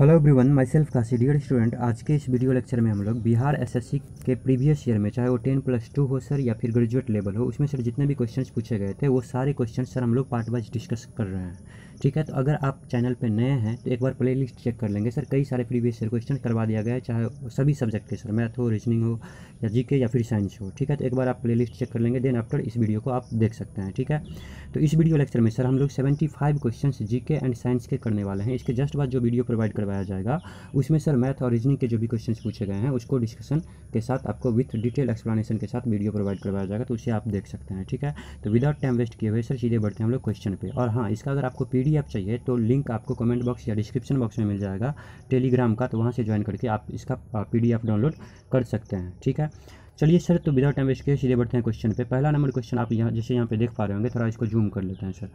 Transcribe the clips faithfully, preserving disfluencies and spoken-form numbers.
Hello everyone, myself Kashi. Dear student, आज के इस वीडियो लेक्चर में हम लोग बिहार एसएससी के प्रीवियस ईयर में, चाहे वो टेन प्लस टू हो सर या फिर ग्रेजुएट लेवल हो, उसमें सर जितने भी क्वेश्चंस पूछे गए थे वो सारे क्वेश्चंस सर हम लोग पार्ट वाइज डिस्कस कर रहे हैं। ठीक है, तो अगर आप चैनल पे नए हैं तो एक बार प्ले लिस्ट चेक कर लेंगे। सर कई सारे प्रीवियस ईयर क्वेश्चन करवा दिया गया है, चाहे सभी सब्जेक्ट के, सर मैथ हो, रीजनिंग हो या जीके या फिर साइंस हो। ठीक है, तो एक बार आप प्ले लिस्ट चेक कर लेंगे, देन आफ्टर इस वीडियो को आप देख सकते हैं। ठीक है, तो इस वीडियो लेक्चर में सर हम लोग seventy five question GK and science के करने वाले हैं। इसके जस्ट बाद जो वीडियो प्रोवाइड करवाया जाएगा उसमें सर मैथ और रीजनिंग के जो भी क्वेश्चन पूछे गए हैं उसको डिस्कशन के साथ, आपको विथ डिटेल एक्सप्लेनेशन के साथ वीडियो प्रोवाइड करवाया जाएगा, तो उसे आप देख सकते हैं। ठीक है, तो विदाउट टाइम वेस्ट किए हुए सर सीधे बढ़ते हैं हम लोग क्वेश्चन पे। और हाँ, इसका अगर आपको पीडीएफ चाहिए तो लिंक आपको कमेंट बॉक्स या डिस्क्रिप्शन बॉक्स में मिल जाएगा टेलीग्राम का, तो वहाँ से ज्वाइन करके आप इसका पीडीएफ डाउनलोड कर सकते हैं। ठीक है, चलिए सर, तो विदाउट टाइम वेस्ट किए सीधे बढ़ते हैं क्वेश्चन पे। पहला नंबर क्वेश्चन आप यहाँ, जैसे यहाँ पे देख पा रहे होंगे, थोड़ा इसको जूम कर लेते हैं सर।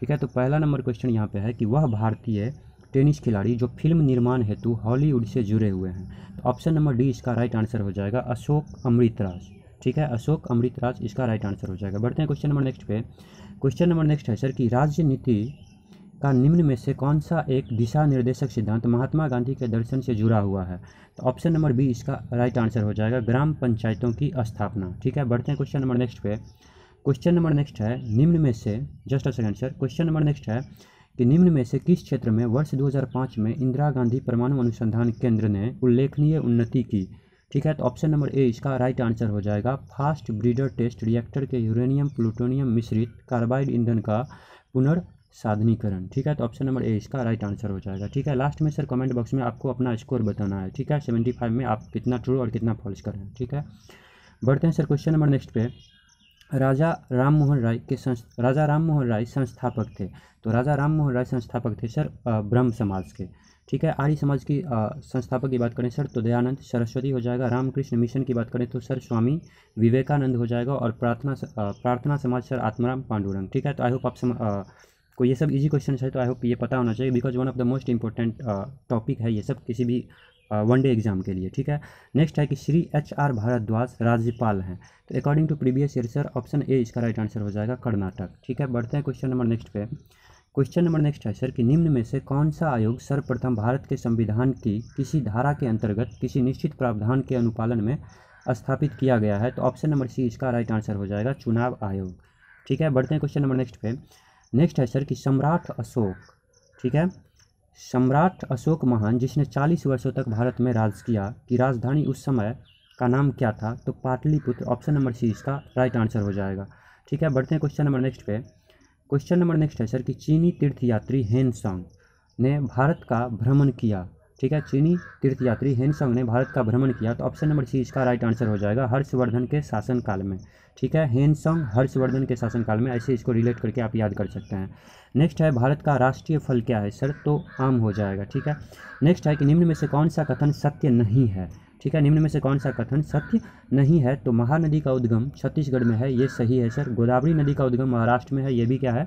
ठीक है, तो पहला नंबर क्वेश्चन यहाँ पे है कि वह भारतीय टेनिस खिलाड़ी जो फिल्म निर्माण हेतु हॉलीवुड से जुड़े हुए हैं, तो ऑप्शन नंबर डी इसका राइट आंसर हो जाएगा, अशोक अमृतराज। ठीक है, अशोक अमृतराज इसका राइट आंसर हो जाएगा। बढ़ते हैं क्वेश्चन नंबर नेक्स्ट पे। क्वेश्चन नंबर नेक्स्ट है सर कि राजनीति का निम्न में से कौन सा एक दिशा निर्देशक सिद्धांत महात्मा गांधी के दर्शन से जुड़ा हुआ है, तो ऑप्शन नंबर बी इसका राइट आंसर हो जाएगा, ग्राम पंचायतों की स्थापना। ठीक है, बढ़ते हैं क्वेश्चन नंबर नेक्स्ट पे। क्वेश्चन नंबर नेक्स्ट है निम्न में से, just a second sir, question number next है कि निम्न में से किस क्षेत्र में वर्ष दो हज़ार पाँच में इंदिरा गांधी परमाणु अनुसंधान केंद्र ने उल्लेखनीय उन्नति की। ठीक है, तो ऑप्शन नंबर ए इसका राइट आंसर हो जाएगा, फास्ट ब्रीडर टेस्ट रिएक्टर के यूरेनियम प्लूटोनियम मिश्रित कार्बाइड ईंधन का पुनर्साधनीकरण। ठीक है, तो ऑप्शन नंबर ए इसका राइट आंसर हो जाएगा। ठीक है, लास्ट में सर कमेंट बॉक्स में आपको अपना स्कोर बताना है। ठीक है, सेवेंटी फाइव में आप कितना ट्रू और कितना फॉल्स कर रहे हैं। ठीक है, बढ़ते हैं सर क्वेश्चन नंबर नेक्स्ट पे। राजा राम मोहन राय के संस्थ राजा राम मोहन राय संस्थापक थे, तो राजा राम मोहन राय संस्थापक थे सर ब्रह्म समाज के। ठीक है, आर्य समाज की संस्थापक की बात करें सर तो दयानंद सरस्वती हो जाएगा, रामकृष्ण मिशन की बात करें तो सर स्वामी विवेकानंद हो जाएगा, और प्रार्थना प्रार्थना समाज सर आत्माराम पांडुरंग। ठीक है, तो आई होप आप सम, आ, को ये सब इजी क्वेश्चन है, तो आई होप ये पता होना चाहिए, because one of the most important topic है ये सब किसी भी वन डे एग्जाम के लिए। ठीक है, नेक्स्ट है कि श्री एच आर भारद्वाज राज्यपाल हैं, तो according to previous year sir option A इसका राइट आंसर हो जाएगा, कर्नाटक। ठीक है, बढ़ते हैं क्वेश्चन नंबर नेक्स्ट पे। क्वेश्चन नंबर नेक्स्ट है सर कि निम्न में से कौन सा आयोग सर्वप्रथम भारत के संविधान की किसी धारा के अंतर्गत किसी निश्चित प्रावधान के अनुपालन में स्थापित किया गया है, तो ऑप्शन नंबर सी इसका राइट आंसर हो जाएगा, चुनाव आयोग। ठीक है, बढ़ते हैं क्वेश्चन नंबर नेक्स्ट पे। नेक्स्ट है सर कि सम्राट अशोक, ठीक है, सम्राट अशोक महान जिसने चालीस वर्षों तक भारत में राज किया, की राजधानी उस समय का नाम क्या था, तो पाटलिपुत्र। ऑप्शन नंबर सी इसका राइट आंसर हो जाएगा। ठीक है, बढ़ते हैं क्वेश्चन नंबर नेक्स्ट पे। क्वेश्चन नंबर नेक्स्ट है सर कि चीनी तीर्थयात्री हेन सांग ने भारत का भ्रमण किया। ठीक है, चीनी तीर्थयात्री हेन सांग ने भारत का भ्रमण किया, तो ऑप्शन नंबर सी इसका राइट आंसर हो जाएगा, हर्षवर्धन के शासनकाल में। ठीक है, हेन सांग हर्षवर्धन के शासनकाल में, ऐसे इसको रिलेट करके आप याद कर सकते हैं। नेक्स्ट है भारत का राष्ट्रीय फल क्या है सर, तो आम हो जाएगा। ठीक है, नेक्स्ट है कि निम्न में से कौन सा कथन सत्य नहीं है। ठीक है, निम्न में से कौन सा कथन सत्य नहीं है, तो महानदी का उद्गम छत्तीसगढ़ में है, ये सही है सर। गोदावरी नदी का उद्गम महाराष्ट्र में है, ये भी क्या है,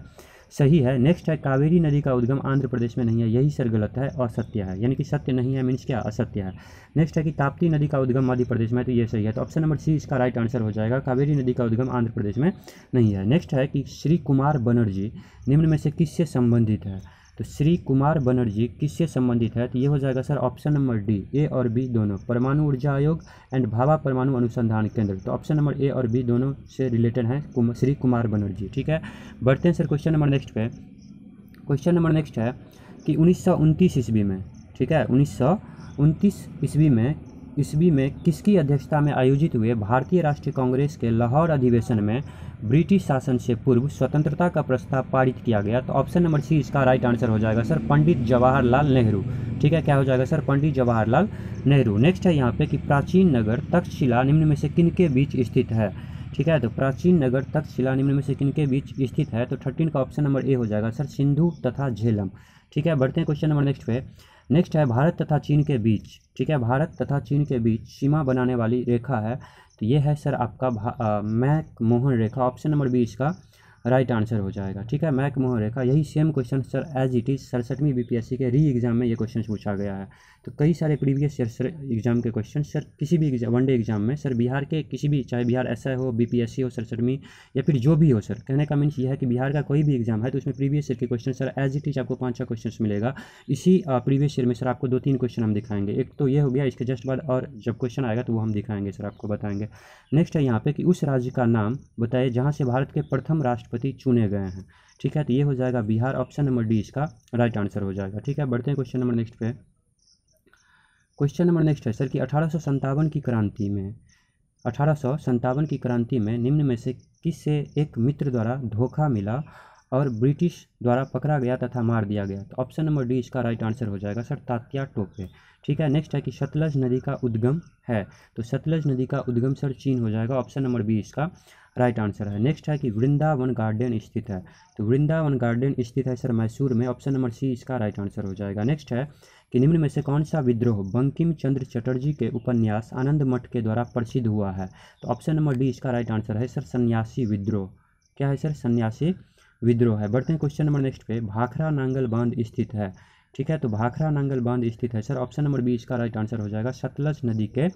सही है। नेक्स्ट है कावेरी नदी का उद्गम आंध्र प्रदेश में नहीं है, यही सर गलत है और सत्य है, यानी कि सत्य नहीं है मीन्स क्या, असत्य है। नेक्स्ट है कि ताप्ती नदी का उद्गम मध्य प्रदेश में, तो ये सही है, तो ऑप्शन नंबर सी इसका राइट आंसर हो जाएगा, कावेरी नदी का उद्गम आंध्र प्रदेश में नहीं है। नेक्स्ट है कि श्री कुमार बनर्जी निम्न में से किससे संबंधित है, तो श्री कुमार बनर्जी किससे संबंधित है, तो ये हो जाएगा sir option number D, A और बी दोनों, परमाणु ऊर्जा आयोग एंड भाभा परमाणु अनुसंधान केंद्र, तो ऑप्शन नंबर ए और बी दोनों से रिलेटेड हैं कुम, श्री कुमार बनर्जी। ठीक है, बढ़ते हैं सर क्वेश्चन नंबर नेक्स्ट पे। क्वेश्चन नंबर नेक्स्ट है कि उन्नीस सौ उनतीस ईस्वी में, ठीक है, उन्नीस सौ उनतीस ईस्वी में ईस्वी में किसकी अध्यक्षता में आयोजित हुए भारतीय राष्ट्रीय कांग्रेस के लाहौर अधिवेशन में ब्रिटिश शासन से पूर्व स्वतंत्रता का प्रस्ताव पारित किया गया, तो ऑप्शन नंबर सी इसका राइट आंसर हो जाएगा सर, पंडित जवाहरलाल नेहरू। ठीक है, क्या हो जाएगा सर, पंडित जवाहरलाल नेहरू। नेक्स्ट है यहाँ पे कि प्राचीन नगर तक्षशिला निम्न में से किनके बीच स्थित है। ठीक है, तो प्राचीन नगर तक्षशिला निम्न में से किनके बीच स्थित है, तो थर्टीन का ऑप्शन नंबर ए हो जाएगा सर, सिंधु तथा झेलम। ठीक है, बढ़ते हैं क्वेश्चन नंबर नेक्स्ट पे। नेक्स्ट है भारत तथा चीन के बीच, ठीक है, भारत तथा चीन के बीच सीमा बनाने वाली रेखा है, तो ये है सर आपका मैक मोहन रेखा। ऑप्शन नंबर बी इसका राइट आंसर हो जाएगा। ठीक है, मैक मोहन रेखा, यही same question sir as it is सड़सठवीं बीपीएससी के री एग्जाम में ये क्वेश्चन पूछा गया है। तो कई सारे प्रीवियस ईयर सर एग्जाम के क्वेश्चन सर किसी भी वनडे एग्जाम में सर बिहार के किसी भी, चाहे बिहार एसआई हो, बीपीएससी हो, सड़सठवीं या फिर जो भी हो सर, कहने का मीन्स यह है कि बिहार का कोई भी एग्जाम है तो उसमें प्रीवियस ईयर के question sir as it is आपको पाँच छः क्वेश्चन मिलेगा। इसी प्रीवियस ईयर में सर आपको दो तीन क्वेश्चन हम दिखाएंगे। एक तो ये हो गया, इसके जस्ट बाद और जब क्वेश्चन आएगा तो वो हम दिखाएंगे सर, आपको बताएंगे। नेक्स्ट है यहाँ पे कि उस राज्य का नाम बताइए जहाँ से भारत के प्रथम राष्ट्रपति चुने गए हैं। ठीक है, तो ये हो जाएगा बिहार, ऑप्शन नंबर डी इसका राइट आंसर हो जाएगा। ठीक है, बढ़ते हैं क्वेश्चन नंबर नेक्स्ट पे। क्वेश्चन नंबर नेक्स्ट है सर कि अठारह सौ संतावन की क्रांति में अठारह सौ संतावन की क्रांति में निम्न में से किस से एक मित्र द्वारा धोखा मिला और ब्रिटिश द्वारा पकड़ा गया तथा मार दिया गया। तो ऑप्शन नंबर डी इसका राइट आंसर हो जाएगा सर, तात्या टोपे। ठीक है, नेक्स्ट है कि सतलज नदी का उद्गम है, तो सतलज नदी का उद्गम सर चीन हो जाएगा, ऑप्शन नंबर बी इसका राइट आंसर है। नेक्स्ट है कि वृंदावन गार्डन स्थित है, तो वृंदावन गार्डन स्थित है सर मैसूर में, ऑप्शन नंबर सी इसका राइट आंसर हो जाएगा। नेक्स्ट है कि निम्न में से कौन सा विद्रोह बंकिम चंद्र चटर्जी के उपन्यास आनंद मठ के द्वारा प्रसिद्ध हुआ है। तो ऑप्शन नंबर डी इसका राइट आंसर है सर, सन्यासी विद्रोह। क्या है सर? सन्यासी विद्रोह है। बढ़ते हैं क्वेश्चन नंबर नेक्स्ट पे। भाखरा नांगल बांध स्थित है, ठीक है, तो भाखरा नांगल बांध स्थित है सर, ऑप्शन नंबर बी इसका राइट आंसर हो जाएगा, सतलज नदी के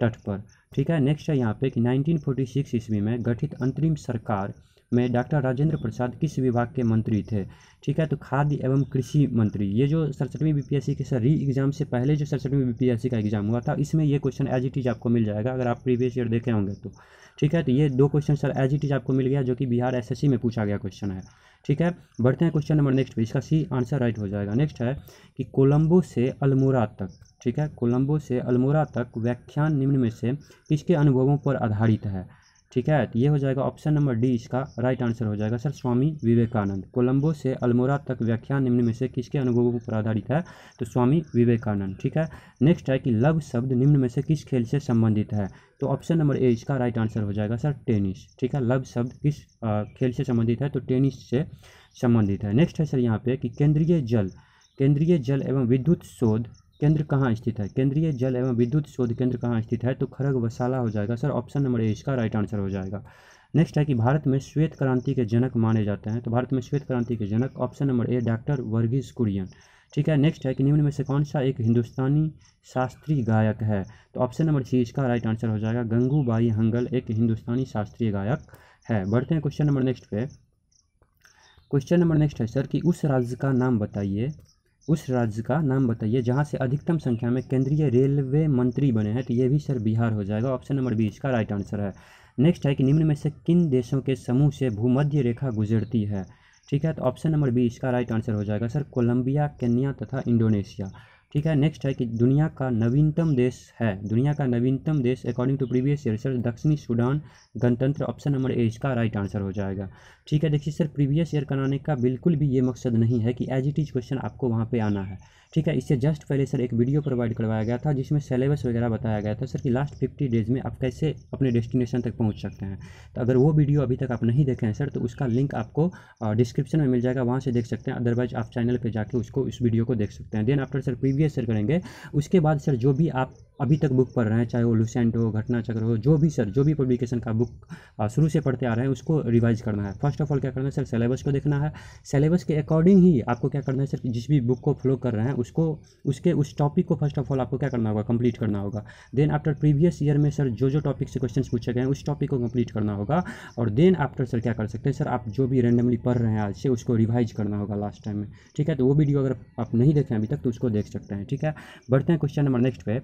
तट पर। ठीक है, नेक्स्ट है यहाँ पे कि नाइनटीन फोर्टी सिक्स ईस्वी में गठित अंतरिम सरकार में डॉक्टर राजेंद्र प्रसाद किस विभाग के मंत्री थे। ठीक है, तो खाद्य एवं कृषि मंत्री। ये जो सड़सठवीं बीपीएससी के सर री एग्जाम से पहले जो सड़सठवीं बीपीएससी का एग्जाम हुआ था, इसमें ये क्वेश्चन एज इट इज आपको मिल जाएगा अगर आप प्रीवियस ईयर देखे होंगे तो। ठीक है, तो ये दो question sir as it is आपको मिल गया, जो कि बिहार एसएससी में पूछा गया क्वेश्चन है। ठीक है, बढ़ते हैं क्वेश्चन नंबर नेक्स्ट, इसका सी आंसर राइट हो जाएगा। नेक्स्ट है कि कोलंबो से अल्मोड़ा तक, ठीक है, कोलंबो से अल्मोड़ा तक व्याख्यान निम्न में से किसके अनुभवों पर आधारित है। ठीक है, तो ये हो जाएगा ऑप्शन नंबर डी इसका राइट आंसर हो जाएगा सर, स्वामी विवेकानंद। कोलंबो से अल्मोड़ा तक व्याख्यान निम्न में से किसके अनुभवों पर आधारित है, तो स्वामी विवेकानंद। ठीक है, नेक्स्ट है कि लव शब्द निम्न में से किस खेल से संबंधित है, तो ऑप्शन नंबर ए इसका राइट आंसर हो जाएगा सर, टेनिस। ठीक है, लव शब्द किस आ, खेल से संबंधित है, तो टेनिस से संबंधित है। नेक्स्ट है सर यहाँ पे कि केंद्रीय जल केंद्रीय जल एवं विद्युत शोध केंद्र कहाँ स्थित है। केंद्रीय जल एवं विद्युत शोध केंद्र कहाँ स्थित है, तो खरगवशाला हो जाएगा सर, ऑप्शन नंबर ए इसका राइट आंसर हो जाएगा। नेक्स्ट है कि भारत में श्वेत क्रांति के जनक माने जाते हैं, तो भारत में श्वेत क्रांति के जनक option number A doctor Verghese Kurien. ठीक है, नेक्स्ट है कि निम्न में से कौन सा एक हिंदुस्तानी शास्त्रीय गायक है, तो ऑप्शन नंबर सी इसका राइट आंसर हो जाएगा, गंगूबाई हंगल एक हिंदुस्तानी शास्त्रीय गायक है। बढ़ते हैं क्वेश्चन नंबर नेक्स्ट पे। क्वेश्चन नंबर नेक्स्ट है सर कि उस राज्य का नाम बताइए उस राज्य का नाम बताइए जहाँ से अधिकतम संख्या में केंद्रीय रेलवे मंत्री बने हैं, तो ये भी सर बिहार हो जाएगा, ऑप्शन नंबर बी इसका राइट आंसर है। नेक्स्ट है कि निम्न में से किन देशों के समूह से भूमध्य रेखा गुजरती है। ठीक है, तो ऑप्शन नंबर बी इसका राइट आंसर हो जाएगा सर, कोलंबिया, केन्या तथा इंडोनेशिया। ठीक है, नेक्स्ट है कि दुनिया का नवीनतम देश है दुनिया का नवीनतम देश according to previous year sir, दक्षिणी सूडान गणतंत्र, ऑप्शन नंबर ए इसका राइट आंसर हो जाएगा। ठीक है, देखिए सर, प्रीवियस ईयर कराने का बिल्कुल भी ये मकसद नहीं है कि एज इट इज क्वेश्चन आपको वहाँ पे आना है। ठीक है, इससे जस्ट पहले सर एक वीडियो प्रोवाइड करवाया गया था जिसमें सिलेबस वगैरह बताया गया था सर कि लास्ट फिफ्टी डेज़ में आप कैसे अपने डेस्टिनेशन तक पहुँच सकते हैं। तो अगर वो वीडियो अभी तक आप नहीं देखे हैं सर, तो उसका लिंक आपको डिस्क्रिप्शन में मिल जाएगा, वहाँ से देख सकते हैं। अदरवाइज आप चैनल पर जाकर उसको उस वीडियो को देख सकते हैं। Then after sir previous year करेंगे, उसके बाद सर जो भी आप अभी तक बुक पढ़ रहे हैं, चाहे वो लुसेंट हो, घटना चक्र हो, जो भी सर जो भी पब्लिकेशन का बुक शुरू से पढ़ते आ रहे हैं, उसको रिवाइज करना है। फर्स्ट ऑफ ऑल क्या करना है सर, सिलेबस को देखना है। सिलेबस के अकॉर्डिंग ही आपको क्या करना है सर, जिस भी बुक को फॉलो कर रहे हैं उसको उसके उस टॉपिक को फर्स्ट ऑफ ऑल आपको क्या करना होगा, कंप्लीट करना होगा। देन आफ्टर प्रीवियस ईयर में सर जो जो टॉपिक से क्वेश्चन पूछे गए हैं उस टॉपिक को कंप्लीट करना होगा। और देन आफ्टर सर क्या कर सकते हैं सर, आप जो भी रेंडमली पढ़ रहे हैं आज से, उसको रिवाइज करना होगा लास्ट टाइम में। ठीक है, तो वो वीडियो अगर आप नहीं देखें अभी तक तो उसको देख सकते हैं। ठीक है, बढ़ते हैं क्वेश्चन नंबर नेक्स्ट पे।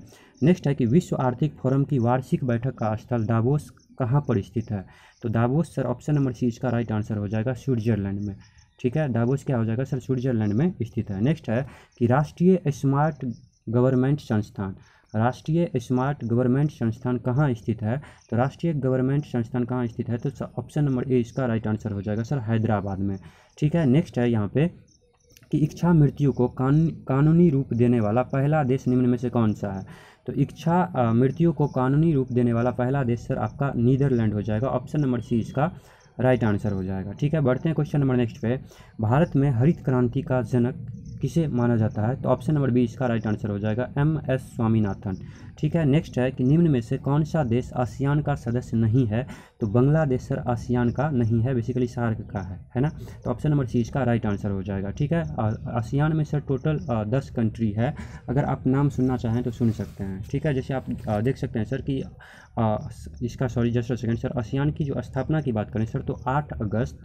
नेक्स्ट है कि विश्व आर्थिक फोरम की वार्षिक बैठक का स्थल दावोस कहाँ पर स्थित है, तो Davos sir option number C इसका राइट आंसर हो जाएगा, स्विट्जरलैंड में। ठीक है, दावोस क्या हो जाएगा सर, स्विट्जरलैंड में स्थित है। नेक्स्ट है कि राष्ट्रीय स्मार्ट गवर्नमेंट संस्थान राष्ट्रीय स्मार्ट गवर्नमेंट संस्थान कहाँ स्थित है, तो राष्ट्रीय गवर्नमेंट संस्थान कहाँ स्थित है, तो ऑप्शन नंबर ए इसका राइट आंसर हो जाएगा सर, हैदराबाद में। ठीक है, नेक्स्ट है यहाँ पे कि इच्छा मृत्यु को कानून कानूनी रूप देने वाला पहला देश निम्न में से कौन सा है, तो इच्छा मृत्यु को कानूनी रूप देने वाला पहला देश सर आपका नीदरलैंड हो जाएगा, ऑप्शन नंबर सी इसका राइट आंसर हो जाएगा। ठीक है, बढ़ते हैं क्वेश्चन नंबर नेक्स्ट पे। भारत में हरित क्रांति का जनक किसे माना जाता है? तो ऑप्शन नंबर बी इसका राइट आंसर हो जाएगा, एम एस स्वामीनाथन। ठीक है, नेक्स्ट है कि निम्न में से कौन सा देश आसियान का सदस्य नहीं है? तो बांग्लादेश सर आसियान का नहीं है, बेसिकली सार्क का है, है ना। तो ऑप्शन नंबर सी इसका राइट आंसर हो जाएगा। ठीक है, आसियान में सर टोटल दस कंट्री है, अगर आप नाम सुनना चाहें तो सुन सकते हैं। ठीक है, जैसे आप देख सकते हैं सर कि आ, इसका sorry just second sir, ASEAN की जो स्थापना की बात करें सर तो आठ अगस्त,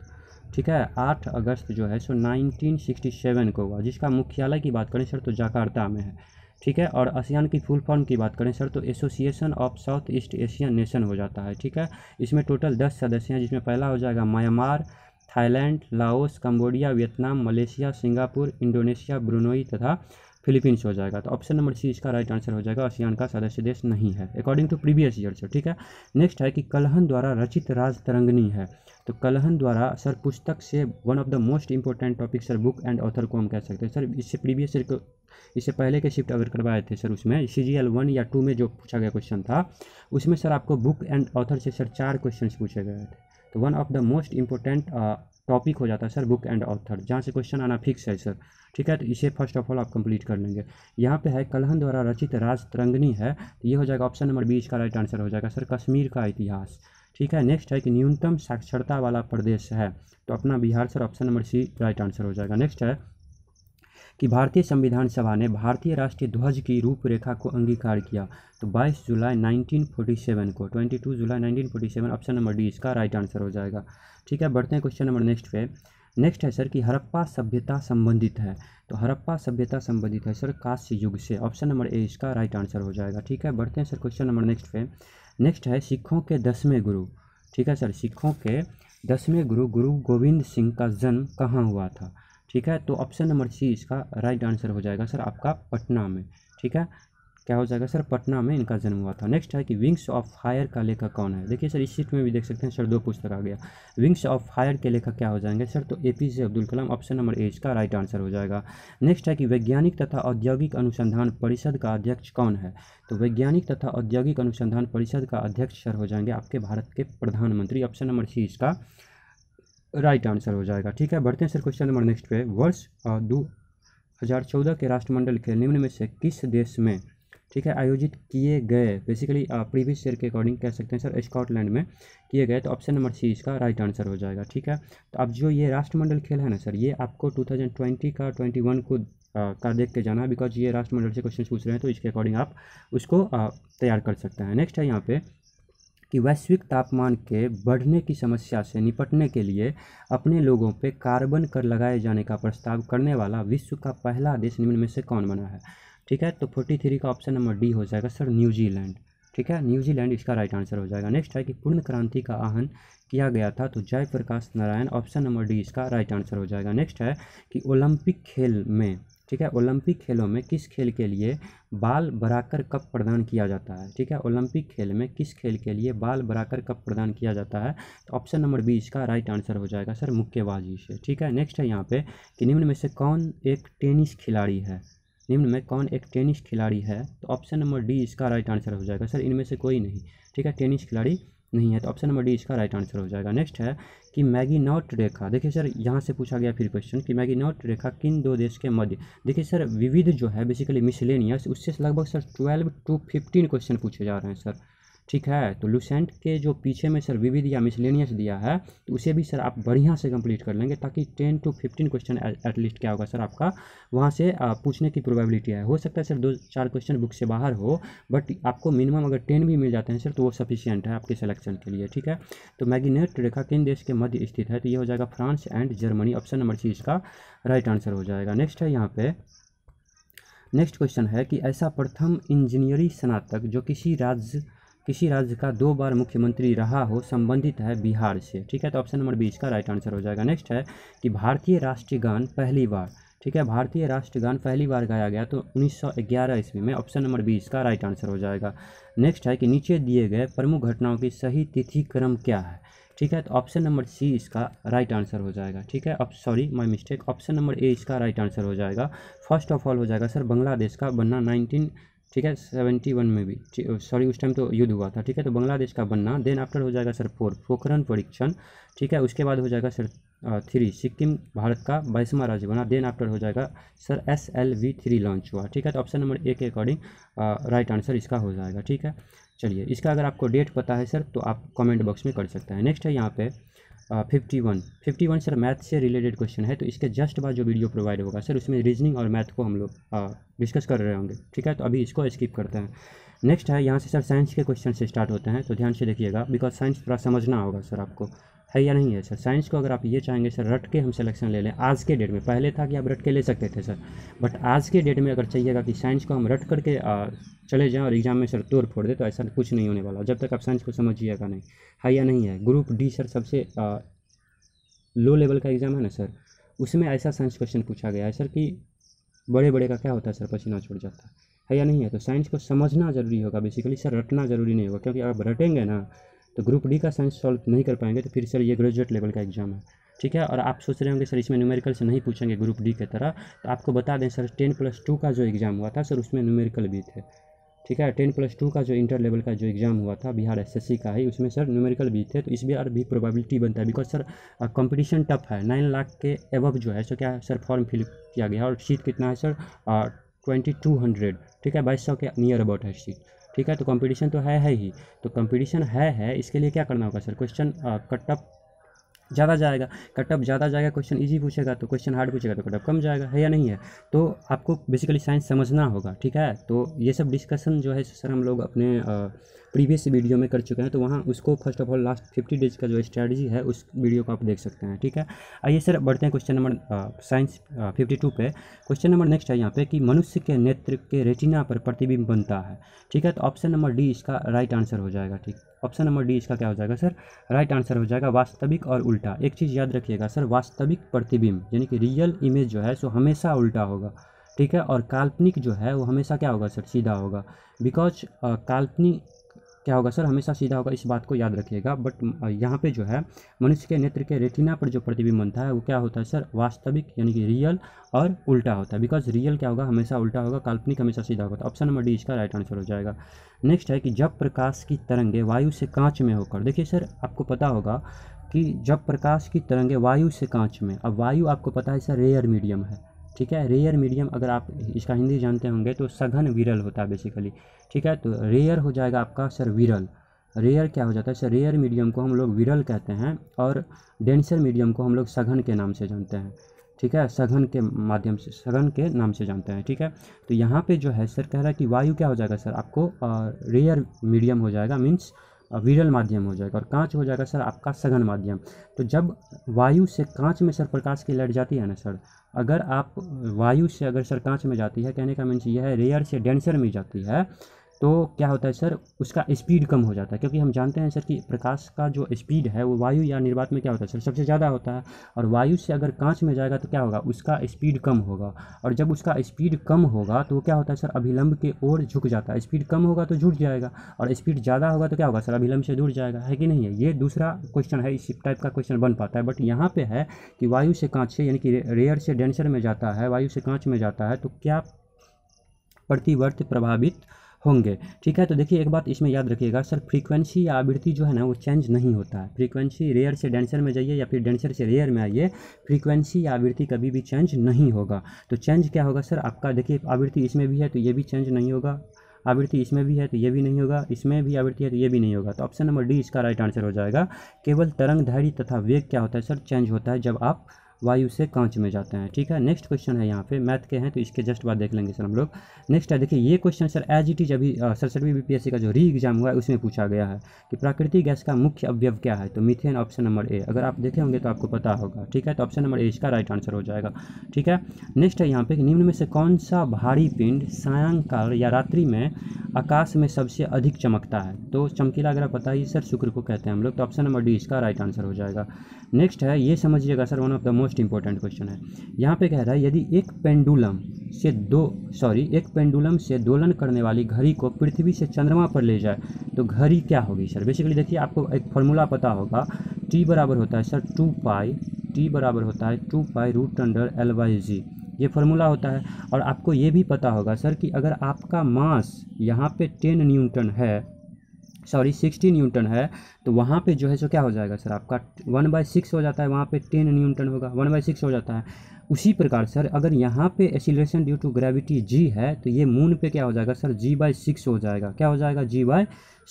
ठीक है आठ अगस्त जो है सो नाइनटीन सिक्सटी सेवन को हुआ, जिसका मुख्यालय की बात करें सर तो जकार्ता में है। ठीक है, और आसियान की फुल फॉर्म की बात करें सर तो association of south east Asian nation हो जाता है। ठीक है, इसमें टोटल दस सदस्य हैं, जिसमें पहला हो जाएगा Myanmar, Thailand, Laos, Cambodia, Vietnam, Malaysia, Singapore, Indonesia, Brunei तथा फिलीपींस हो जाएगा। तो ऑप्शन नंबर सी इसका राइट आंसर हो जाएगा, आसियान का सदस्य देश नहीं है according to previous year sir. ठीक है, नेक्स्ट है कि कलहन द्वारा रचित राजतरंगिणी है। तो कलहन द्वारा सर पुस्तक से one of the most important topic sir book and author को हम कह सकते हैं सर। इससे प्रीवियस ईयर को, इससे पहले के शिफ्ट अगर करवाए थे सर उसमें सी जी एल वन या टू में जो पूछा गया क्वेश्चन था उसमें सर आपको बुक एंड ऑथर से सर चार क्वेश्चन पूछे गए थे। तो one of the most important topic हो जाता है सर बुक एंड ऑथर, जहाँ से क्वेश्चन आना फिक्स है सर। ठीक है, तो इसे फर्स्ट ऑफ ऑल आप कंप्लीट कर लेंगे। यहाँ पे है कलहन द्वारा रचित राजतरंगिणी है, तो ये हो जाएगा ऑप्शन नंबर बी इसका राइट आंसर हो जाएगा सर, कश्मीर का इतिहास। ठीक है, नेक्स्ट है कि न्यूनतम साक्षरता वाला प्रदेश है, तो अपना Bihar sir, option number C right answer हो जाएगा। नेक्स्ट है कि भारतीय संविधान सभा ने भारतीय राष्ट्रीय ध्वज की रूपरेखा को अंगीकार किया, तो बाईस जुलाई नाइनटीन फोर्टी सेवन को, बाईस जुलाई nineteen forty seven option number D इसका राइट आंसर हो जाएगा। ठीक है, बढ़ते हैं क्वेश्चन नंबर नेक्स्ट पे। नेक्स्ट है सर कि हड़प्पा सभ्यता संबंधित है, तो हड़प्पा सभ्यता संबंधित है सर कांस्य युग से, ऑप्शन नंबर ए इसका राइट आंसर हो जाएगा। ठीक है, बढ़ते हैं सर क्वेश्चन नंबर नेक्स्ट पे। नेक्स्ट है सिखों के दसवें गुरु, ठीक है सर, सिखों के दसवें गुरु गुरु गोविंद सिंह का जन्म कहाँ हुआ था? ठीक है, तो ऑप्शन नंबर सी इसका राइट आंसर हो जाएगा सर आपका पटना में। ठीक है, क्या हो जाएगा सर, पटना में इनका जन्म हुआ था। नेक्स्ट है कि विंग्स ऑफ फायर का लेखक कौन है? देखिए सर इस सीट में भी देख सकते हैं सर दो पुस्तक आ गया। विंग्स ऑफ फायर के लेखक क्या हो जाएंगे सर, तो A P J Abdul Kalam, option number A इसका राइट आंसर हो जाएगा। नेक्स्ट है कि वैज्ञानिक तथा औद्योगिक अनुसंधान परिषद का अध्यक्ष कौन है? तो वैज्ञानिक तथा औद्योगिक अनुसंधान परिषद का अध्यक्ष सर हो जाएंगे आपके भारत के प्रधानमंत्री, ऑप्शन नंबर सी इसका राइट आंसर हो जाएगा। ठीक है, बढ़ते हैं सर क्वेश्चन नंबर नेक्स्ट पे। वर्ष दो हज़ार चौदह के राष्ट्रमंडल के निम्न में से किस देश में, ठीक है, आयोजित किए गए, बेसिकली प्रीवियस ईयर के अकॉर्डिंग कह सकते हैं सर स्कॉटलैंड में किए गए, तो ऑप्शन नंबर सी इसका राइट आंसर हो जाएगा। ठीक है, तो अब जो ये राष्ट्रमंडल खेल है ना सर, ये आपको दो हज़ार बीस का इक्कीस को आ, का देख के जाना है, बिकॉज ये राष्ट्रमंडल से क्वेश्चन पूछ रहे हैं, तो इसके अकॉर्डिंग आप उसको तैयार कर सकते हैं। नेक्स्ट है यहाँ पर कि वैश्विक तापमान के बढ़ने की समस्या से निपटने के लिए अपने लोगों पे कार्बन कर लगाए जाने का प्रस्ताव करने वाला विश्व का पहला देश निम्न में से कौन बना है? ठीक है, तो तैंतालीस का ऑप्शन नंबर डी हो जाएगा सर, न्यूजीलैंड। ठीक है, न्यूजीलैंड इसका राइट आंसर हो जाएगा। नेक्स्ट है कि पूर्ण क्रांति का आह्वान किया गया था, तो Jayaprakash Narayan, option number D इसका राइट आंसर हो जाएगा। नेक्स्ट है कि ओलंपिक खेल में, ठीक है, ओलंपिक खेलों में किस खेल के लिए बाल बराकर कप प्रदान किया जाता है? ठीक है, ओलंपिक खेल में किस खेल के लिए बाल बराकर कप प्रदान किया जाता है? तो ऑप्शन नंबर बी इसका राइट आंसर हो जाएगा सर, मुक्केबाजी से। ठीक है, नेक्स्ट है यहाँ पे कि निम्न में से कौन एक टेनिस खिलाड़ी है, निम्न में कौन एक टेनिस खिलाड़ी है? तो ऑप्शन नंबर डी इसका राइट आंसर हो जाएगा सर, इनमें से कोई नहीं। ठीक है, टेनिस खिलाड़ी नहीं है, तो ऑप्शन नंबर डी इसका राइट आंसर हो जाएगा। नेक्स्ट है कि मैगिनॉट रेखा, देखिए सर यहाँ से पूछा गया फिर क्वेश्चन कि मैगिनॉट रेखा किन दो देश के मध्य, देखिए सर विविध जो है बेसिकली मिसलेनियस, उससे लगभग sir twelve to fifteen question पूछे जा रहे हैं सर। ठीक है, तो लुसेंट के जो पीछे में सर विविध या मिसलेनियस दिया है, तो उसे भी सर आप बढ़िया से कंप्लीट कर लेंगे, ताकि ten to fifteen question at least क्या होगा सर आपका वहाँ से पूछने की प्रोबेबिलिटी है। हो सकता है सर दो चार क्वेश्चन बुक से बाहर हो, बट आपको मिनिमम अगर टेन भी मिल जाते हैं सर तो वो सफिशियंट है आपके सिलेक्शन के लिए। ठीक है, तो मैगिनेट रेखा किन देश के मध्य स्थित है? तो ये हो जाएगा France and Germany, option number C इसका राइट आंसर हो जाएगा। नेक्स्ट है यहाँ पे, नेक्स्ट क्वेश्चन है कि ऐसा प्रथम इंजीनियरी स्नातक जो किसी राज्य किसी राज्य का दो बार मुख्यमंत्री रहा हो संबंधित है बिहार से। ठीक है, तो ऑप्शन नंबर बी इसका राइट आंसर हो जाएगा। नेक्स्ट है कि भारतीय राष्ट्रीय गान पहली बार, ठीक है, भारतीय राष्ट्रगान पहली बार गाया गया तो उन्नीस सौ ग्यारह ईस्वी में, ऑप्शन नंबर बी इसका राइट आंसर हो जाएगा। नेक्स्ट है कि नीचे दिए गए प्रमुख घटनाओं की सही तिथि क्रम क्या है? ठीक है, तो ऑप्शन नंबर सी इसका राइट आंसर हो जाएगा। ठीक है, अब sorry my mistake, option number A इसका राइट आंसर हो जाएगा। फर्स्ट ऑफ ऑल हो जाएगा सर बांग्लादेश का बनना नाइनटीन ठीक है सेवेंटी वन में भी, सॉरी उस टाइम तो युद्ध हुआ था। ठीक है, तो बांग्लादेश का बनना, देन आफ्टर हो जाएगा सर फोर पोखरण परीक्षण। ठीक है, उसके बाद हो जाएगा सर थ्री सिक्किम भारत का बाईसवां राज्य बना। देन आफ्टर हो जाएगा sir S L V three launch हुआ। ठीक है, तो ऑप्शन नंबर ए के अकॉर्डिंग राइट आंसर इसका हो जाएगा। ठीक है, चलिए इसका अगर आपको डेट पता है सर तो आप कमेंट बॉक्स में कर सकते हैं। नेक्स्ट है यहाँ पे fifty one fifty one sir math से रिलेटेड क्वेश्चन है, तो इसके जस्ट बाद जो वीडियो प्रोवाइड होगा सर उसमें रीजनिंग और मैथ को हम लोग डिस्कस कर रहे होंगे। ठीक है, तो अभी इसको स्किप करते हैं। नेक्स्ट है यहाँ से सर साइंस के क्वेश्चन से स्टार्ट होते हैं, तो ध्यान से देखिएगा बिकॉज साइंस पूरा समझना होगा सर आपको, है या नहीं है सर। साइंस को अगर आप ये चाहेंगे सर रट के हम सिलेक्शन ले लें आज के डेट में, पहले था कि आप रट के ले सकते थे सर, बट आज के डेट में अगर चाहिएगा कि साइंस को हम रट करके आ, चले जाएं और एग्जाम में सर तोड़ फोड़ दे, तो ऐसा कुछ नहीं होने वाला जब तक आप साइंस को समझिएगा नहीं, है या नहीं है। ग्रुप डी सर सबसे आ, लो लेवल का एग्ज़ाम है ना सर, उसमें ऐसा साइंस क्वेश्चन पूछा गया है सर कि बड़े बड़े का क्या होता है सर, पसीना छूट जाता है, है या नहीं है। तो साइंस को समझना ज़रूरी होगा बेसिकली सर, रटना ज़रूरी नहीं होगा, क्योंकि आप रटेंगे ना तो ग्रुप डी का साइंस सॉल्व नहीं कर पाएंगे, तो फिर सर ये ग्रेजुएट लेवल का एग्जाम है। ठीक है, और आप सोच रहे होंगे सर इसमें न्यूमेरिकल से नहीं पूछेंगे ग्रुप डी की तरह, तो आपको बता दें सर टेन प्लस टू का जो एग्ज़ाम हुआ था सर उसमें न्यूमेरिकल भी थे। ठीक है, टेन प्लस टू का जो इंटर लेवल का जो एग्ज़ाम हुआ था बिहार एस एस सी का ही, उसमें सर न्यूमेरिकल भी थे, तो इस बार भी प्रोबेबिलिटी बनता है बिकॉज सर कंपटीशन टफ है। नाइन लाख के एबव जो है सो क्या सर फॉर्म फिल किया गया, और सीट कितना है सर ट्वेंटी टू हंड्रेड। ठीक है, बाईस सौ के नियर अबाउट है सीट। ठीक है, तो कंपटीशन तो है है ही, तो कंपटीशन है है इसके लिए क्या करना होगा सर, क्वेश्चन कटअप ज़्यादा जाएगा, कटअप ज़्यादा जाएगा, क्वेश्चन इजी पूछेगा तो क्वेश्चन हार्ड पूछेगा तो कटअप कम जाएगा, है या नहीं है। तो आपको बेसिकली साइंस समझना होगा। ठीक है, तो ये सब डिस्कशन जो है सर हम लोग अपने प्रीवियस वीडियो में कर चुके हैं, तो वहाँ उसको first of all last fifty days का जो स्ट्रैटेजी है उस वीडियो को आप देख सकते हैं। ठीक है, आइए सर बढ़ते हैं question number science fifty two पे। क्वेश्चन नंबर नेक्स्ट है यहाँ पे कि मनुष्य के नेत्र के रेटिना पर प्रतिबिंब बनता है। ठीक है, तो ऑप्शन नंबर डी इसका राइट आंसर हो जाएगा। ठीक, ऑप्शन नंबर डी इसका क्या हो जाएगा सर, राइट आंसर हो जाएगा वास्तविक और उल्टा। एक चीज़ याद रखिएगा सर, वास्तविक प्रतिबिंब यानी कि रियल इमेज जो है सो हमेशा उल्टा होगा। ठीक है, और काल्पनिक जो है वो हमेशा क्या होगा सर, सीधा होगा, बिकॉज काल्पनिक क्या होगा सर हमेशा सीधा होगा, इस बात को याद रखिएगा। बट यहाँ पे जो है मनुष्य के नेत्र के रेटिना पर जो प्रतिबिंब बनता है वो क्या होता है सर, वास्तविक यानी कि रियल और उल्टा होता है, बिकॉज रियल क्या होगा हमेशा उल्टा होगा, काल्पनिक हमेशा सीधा होगा। तो ऑप्शन नंबर डी इसका राइट आंसर हो जाएगा। नेक्स्ट है कि जब प्रकाश की तरंगे वायु से कांच में होकर, देखिए सर आपको पता होगा कि जब प्रकाश की तरंगे वायु से कांच में, अब वायु आपको पता है सर रेयर मीडियम है। ठीक है, रेयर मीडियम अगर आप इसका हिंदी जानते होंगे तो सघन विरल होता है बेसिकली। ठीक है, तो रेयर हो जाएगा आपका सर विरल, रेयर क्या हो जाता है सर, रेयर मीडियम को हम लोग विरल कहते हैं, और डेंसर मीडियम को हम लोग सघन के नाम से जानते हैं। ठीक है, सघन के माध्यम से, सघन के नाम से जानते हैं। ठीक है, तो यहाँ पे जो है सर कह रहा है कि वायु क्या हो जाएगा सर आपको रेयर मीडियम हो जाएगा, मीन्स विरल माध्यम हो जाएगा, और कांच हो जाएगा सर आपका सघन माध्यम। तो जब वायु से कांच में सर प्रकाश की लाइट जाती है ना सर, अगर आप वायु से अगर सर कांच में जाती है, कहने का मीन्स यह है रेयर से डेंसर में जाती है, तो क्या होता है सर उसका स्पीड कम हो जाता है, क्योंकि हम जानते हैं सर कि प्रकाश का जो स्पीड है वो वायु या निर्वात में क्या होता है सर सबसे ज़्यादा होता है, और वायु से अगर कांच में जाएगा तो क्या होगा उसका स्पीड कम होगा, और जब उसका स्पीड कम होगा तो क्या होता है सर अभिलंब के ओर झुक जाता है, स्पीड कम होगा तो झुक जाएगा, और स्पीड ज़्यादा होगा तो क्या होगा सर अभिलंब से दूर जाएगा, है कि नहीं है। ये दूसरा क्वेश्चन है, इस टाइप का क्वेश्चन बन पाता है, बट यहाँ पर है कि वायु से कांच से यानी कि रेयर से डेंसर में जाता है, वायु से कांच में जाता है, तो क्या प्रतिवर्त प्रभावित होंगे। ठीक है, तो देखिए एक बात इसमें याद रखिएगा सर, फ्रीक्वेंसी या आवृत्ति जो है ना वो चेंज नहीं होता है। फ्रीक्वेंसी रेयर से डेंसर में जाइए या फिर डेंसर से रेयर में आइए, फ्रीक्वेंसी या आवृत्ति कभी भी चेंज नहीं होगा। तो चेंज क्या होगा सर आपका, देखिए आवृत्ति इसमें भी है तो ये भी चेंज नहीं होगा, आवृत्ति इसमें भी है तो ये भी नहीं होगा, इसमें भी आवृत्ति है तो ये भी नहीं होगा। तो ऑप्शन नंबर डी इसका राइट आंसर हो जाएगा। केवल तरंग दैर्घ्य तथा वेग क्या होता है सर चेंज होता है जब आप वायु से कांच में जाते हैं। ठीक है, नेक्स्ट क्वेश्चन है यहाँ पे मैथ के हैं, तो इसके जस्ट बाद देख लेंगे सर हम लोग। नेक्स्ट है देखिए ये question sir as it is अभी सड़सठवीं बीपीएससी का जो री एग्जाम हुआ है उसमें पूछा गया है कि प्राकृतिक गैस का मुख्य अवयव क्या है, तो मीथेन ऑप्शन नंबर ए, अगर आप देखे होंगे तो आपको पता होगा। ठीक है, तो ऑप्शन नंबर ए इसका राइट आंसर हो जाएगा। ठीक है, नेक्स्ट है यहाँ पे कि निम्न में से कौन सा भारी पिंड सायंकाल या रात्रि में आकाश में सबसे अधिक चमकता है, तो चमकीला अगर पता ही सर शुक्र को कहते हैं हम लोग, तो ऑप्शन नंबर डी इसका राइट आंसर हो जाएगा। नेक्स्ट है ये समझिएगा sir one of the most important question है, यहाँ पे कह रहा है यदि एक पेंडुलम से दो सॉरी एक पेंडुलम से दोलन करने वाली घड़ी को पृथ्वी से चंद्रमा पर ले जाए तो घड़ी क्या होगी सर। बेसिकली देखिए आपको एक फॉर्मूला पता होगा, टी बराबर होता है सर टू पाई टी बराबर होता है two pi root under L by G, ये फॉर्मूला होता है। और आपको ये भी पता होगा सर कि अगर आपका मास यहाँ पे टेन न्यूटन है सॉरी सिक्सटी न्यूटन है तो वहाँ पे जो है सो क्या हो जाएगा सर आपका वन बाई सिक्स हो जाता है, वहाँ पे टेन न्यूटन होगा, वन बाई सिक्स हो जाता है। उसी प्रकार सर अगर यहाँ पे एक्सीलरेशन ड्यू टू ग्रेविटी जी है तो ये मून पे क्या हो जाएगा सर जी बाई सिक्स हो जाएगा, क्या हो जाएगा जी बाई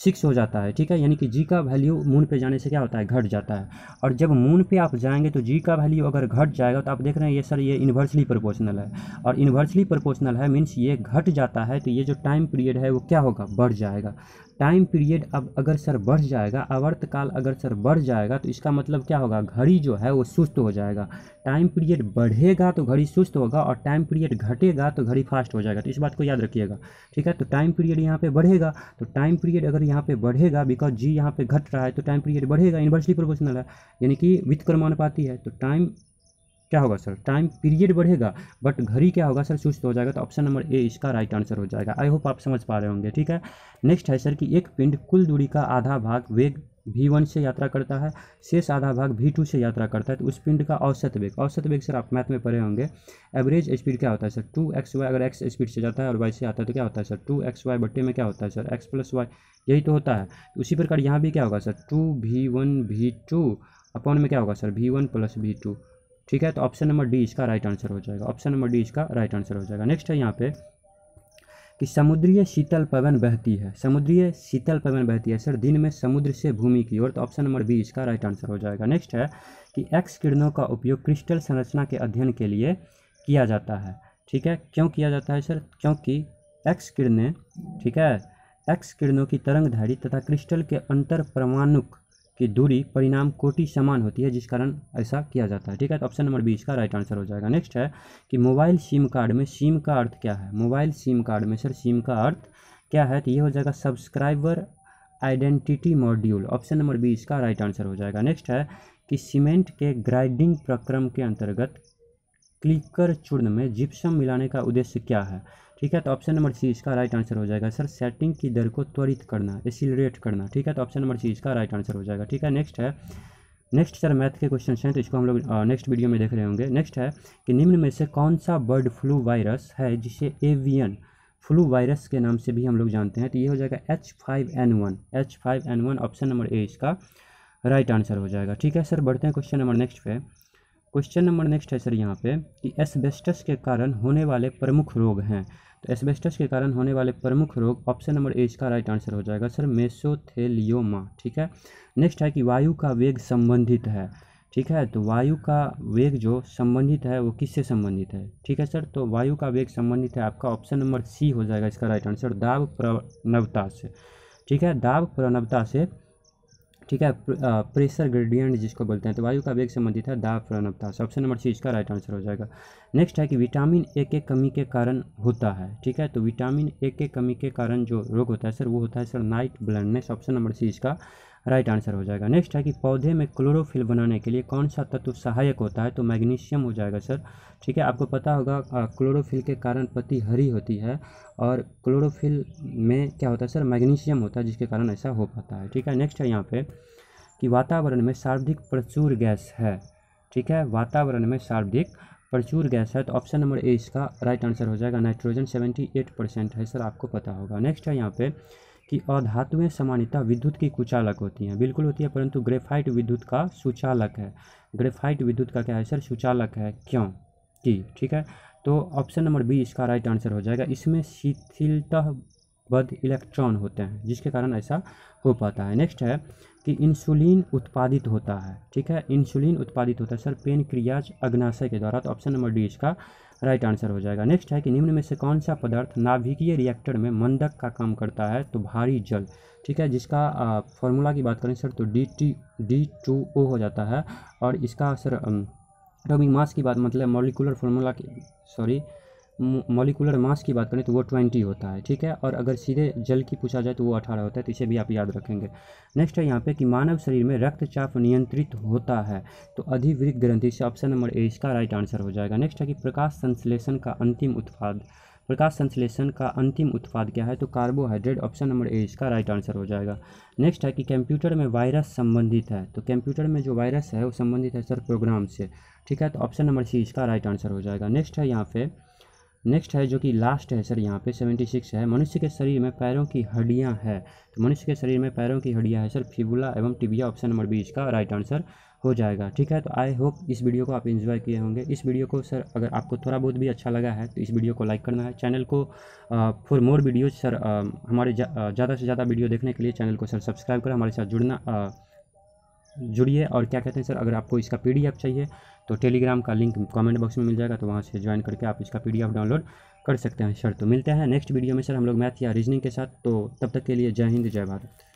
सिक्स हो जाता है, ठीक है। यानी कि जी का वैल्यू मून पे जाने से क्या होता है घट जाता है, और जब मून पे आप जाएंगे तो जी का वैल्यू अगर घट जाएगा तो आप देख रहे हैं ये सर ये इन्वर्सली प्रोपोर्शनल है, और इन्वर्सली प्रोपोर्शनल है मीन्स ये घट जाता है तो ये जो टाइम पीरियड है वो क्या होगा बढ़ जाएगा। टाइम पीरियड अब अगर सर बढ़ जाएगा, आवर्तकाल अगर सर बढ़ जाएगा तो इसका मतलब क्या होगा घड़ी जो है वो सुस्त हो जाएगा। टाइम पीरियड बढ़ेगा तो घड़ी सुस्त होगा और टाइम पीरियड घटेगा तो घड़ी फास्ट हो जाएगा, तो इस बात को याद रखिएगा, ठीक है। तो टाइम पीरियड यहाँ पे बढ़ेगा, तो टाइम पीरियड अगर यहाँ पे बढ़ेगा बिकॉज जी यहाँ पे घट रहा है तो टाइम पीरियड बढ़ेगा, इन्वर्सली प्रोपोर्शनल है यानी कि व्युत्क्रमानुपाती है, तो टाइम क्या होगा सर टाइम पीरियड बढ़ेगा बट घड़ी क्या होगा सर सुस्त हो जाएगा। तो ऑप्शन नंबर ए इसका राइट आंसर हो जाएगा। आई होप आप समझ पा रहे होंगे, ठीक है। नेक्स्ट है सर कि एक पिंड कुल दूरी का आधा भाग वेग वी वन से यात्रा करता है, शेष आधा भाग वी टू से यात्रा करता है, तो उस पिंड का औसत वेग, औसत वेग सर आप मैथ में पढ़े होंगे, एवरेज स्पीड क्या होता है सर टू एक्स वाई, अगर एक्स स्पीड से जाता है और वाई से आता है तो क्या होता है सर टू एक्स वाई बट्टे में क्या होता है सर एक्स प्लस वाई, यही तो होता है। उसी प्रकार यहाँ भी क्या होगा sir two v one v two upon में क्या होगा sir v one plus v two, ठीक है। तो ऑप्शन नंबर डी इसका राइट आंसर हो जाएगा, ऑप्शन नंबर डी इसका राइट आंसर हो जाएगा। नेक्स्ट है यहाँ पे कि समुद्रीय शीतल पवन बहती है, समुद्रीय शीतल पवन बहती है सर दिन में समुद्र से भूमि की ओर, तो ऑप्शन नंबर बी इसका राइट आंसर हो जाएगा। नेक्स्ट है कि एक्स किरणों का उपयोग क्रिस्टल संरचना के अध्ययन के लिए किया जाता है, ठीक है। क्यों किया जाता है सर क्योंकि एक्स किरणें, ठीक है, एक्स किरणों की तरंगदैर्घ्य तथा क्रिस्टल के अंतर परमाणुक की दूरी परिणाम कोटि समान होती है जिस कारण ऐसा किया जाता है, ठीक है। तो ऑप्शन नंबर बी इसका राइट आंसर हो जाएगा। नेक्स्ट है कि मोबाइल सिम कार्ड में सिम का अर्थ क्या है, मोबाइल सिम कार्ड में सर सिम का अर्थ क्या है, तो ये हो जाएगा subscriber identity module, option number B इसका राइट आंसर हो जाएगा। नेक्स्ट है कि सीमेंट के ग्राइंडिंग प्रक्रम के अंतर्गत क्लिकर चूर्ण में जिप्सम मिलाने का उद्देश्य क्या है, ठीक है। तो ऑप्शन नंबर सी इसका राइट आंसर हो जाएगा सर सेटिंग की दर को त्वरित करना, एक्सीलरेट करना, ठीक है। तो ऑप्शन नंबर सी इसका राइट आंसर हो जाएगा, ठीक है। नेक्स्ट है नेक्स्ट सर मैथ के क्वेश्चन हैं तो इसको हम लोग नेक्स्ट वीडियो में देख रहे होंगे। नेक्स्ट है कि निम्न में से कौन सा बर्ड फ्लू वायरस है जिसे एवियन फ्लू वायरस के नाम से भी हम लोग जानते हैं, तो ये हो जाएगा H five N one H five N one option number A इसका राइट आंसर हो जाएगा, ठीक है। सर बढ़ते हैं क्वेश्चन नंबर नेक्स्ट पे। क्वेश्चन नंबर नेक्स्ट है सर यहाँ पे कि एस्बेस्टस के कारण होने वाले प्रमुख रोग हैं, तो एस्बेस्टस के कारण होने वाले प्रमुख रोग ऑप्शन नंबर ए इसका राइट आंसर हो जाएगा सर मेसोथेलियोमा, ठीक है। नेक्स्ट है कि वायु का वेग संबंधित है, ठीक है, तो वायु का वेग जो संबंधित है वो किससे संबंधित है, ठीक है सर। तो वायु का वेग संबंधित है आपका ऑप्शन नंबर सी हो जाएगा इसका राइट आंसर दाब प्रवणता से, ठीक है, दाब प्रवणता से, ठीक है, प्रेशर ग्रेडियंट जिसको बोलते हैं, तो वायु का वेग संबंधित है दाब प्रवणता से, ऑप्शन नंबर सी इसका राइट आंसर हो जाएगा। नेक्स्ट है कि विटामिन ए के कमी के कारण होता है, ठीक है, तो विटामिन ए के कमी के कारण जो रोग होता है सर वो होता है sir night blindness, option number C इसका राइट आंसर हो जाएगा। नेक्स्ट है कि पौधे में क्लोरोफिल बनाने के लिए कौन सा तत्व सहायक होता है, तो मैग्नीशियम हो जाएगा सर, ठीक है। आपको पता होगा क्लोरोफिल के कारण पत्ती हरी होती है और क्लोरोफिल में क्या होता है सर मैग्नीशियम होता है जिसके कारण ऐसा हो पाता है, ठीक है। नेक्स्ट है यहाँ पे कि वातावरण में सर्वाधिक प्रचुर गैस है, ठीक है, वातावरण में सर्वाधिक प्रचुर गैस है, तो ऑप्शन नंबर ए इसका राइट आंसर हो जाएगा नाइट्रोजन सेवेंटी एट परसेंट है सर, आपको पता होगा। नेक्स्ट है यहाँ पे कि अधातुएं सामान्यतः विद्युत की कुचालक होती हैं, बिल्कुल होती है, परंतु ग्रेफाइट विद्युत का सुचालक है, ग्रेफाइट विद्युत का क्या है सर सुचालक है क्यों की, ठीक है। तो ऑप्शन नंबर बी इसका राइट आंसर हो जाएगा, इसमें शिथिलताबद्ध इलेक्ट्रॉन होते हैं जिसके कारण ऐसा हो पाता है। नेक्स्ट है कि इंसुलिन उत्पादित होता है, ठीक है, इंसुलिन उत्पादित होता है सर पेनक्रियाज अग्नाशय के द्वारा, तो ऑप्शन नंबर डी इसका राइट आंसर हो जाएगा। नेक्स्ट है कि निम्न में से कौन सा पदार्थ नाभिकीय रिएक्टर में मंदक का काम करता है, तो भारी जल, ठीक है, जिसका फॉर्मूला की बात करें सर तो D T D two O हो जाता है, और इसका सर एटॉमिक मास की बात मतलब मॉलिकुलर फॉर्मूला की सॉरी मॉलिकुलर मास की बात करें तो वो ट्वेंटी होता है, ठीक है, और अगर सीधे जल की पूछा जाए तो वो अठारह होता है, तो इसे भी आप याद रखेंगे। नेक्स्ट है यहाँ पे कि मानव शरीर में रक्तचाप नियंत्रित होता है, तो अधिवृक्क ग्रंथि से, ऑप्शन नंबर ए इसका राइट आंसर हो जाएगा। नेक्स्ट है कि प्रकाश संश्लेषण का अंतिम उत्पाद, प्रकाश संश्लेषण का अंतिम उत्पाद क्या है, तो कार्बोहाइड्रेट, ऑप्शन नंबर ए इसका राइट आंसर हो जाएगा। नेक्स्ट है कि कंप्यूटर में वायरस संबंधित है, तो कंप्यूटर में जो वायरस है वो संबंधित है सर प्रोग्राम से, ठीक है, तो ऑप्शन नंबर सी इसका राइट आंसर हो जाएगा। नेक्स्ट है यहाँ पे नेक्स्ट है जो कि लास्ट है सर यहाँ पे छिहत्तर है, मनुष्य के शरीर में पैरों की हड्डियाँ है। तो मनुष्य के शरीर में पैरों की हड्डियाँ है सर फिबुला एवं टिबिया, ऑप्शन नंबर बी इसका राइट आंसर हो जाएगा। ठीक है, तो आई होप इस वीडियो को आप एंजॉय किए होंगे। इस वीडियो को सर अगर आपको थोड़ा बहुत भी अच्छा लगा है तो इस वीडियो को लाइक करना है। चैनल को फॉर मोर वीडियोज सर आ, हमारे ज़्यादा से ज़्यादा वीडियो देखने के लिए चैनल को सर सब्सक्राइब करें, हमारे साथ जुड़ना आ, जुड़िए। और क्या कहते हैं सर, अगर आपको इसका पीडीएफ चाहिए तो टेलीग्राम का लिंक कमेंट बॉक्स में मिल जाएगा, तो वहाँ से ज्वाइन करके आप इसका पीडीएफ डाउनलोड कर सकते हैं सर। तो मिलते हैं नेक्स्ट वीडियो में सर हम लोग मैथ या रीजनिंग के साथ। तो तब तक के लिए जय हिंद जय भारत।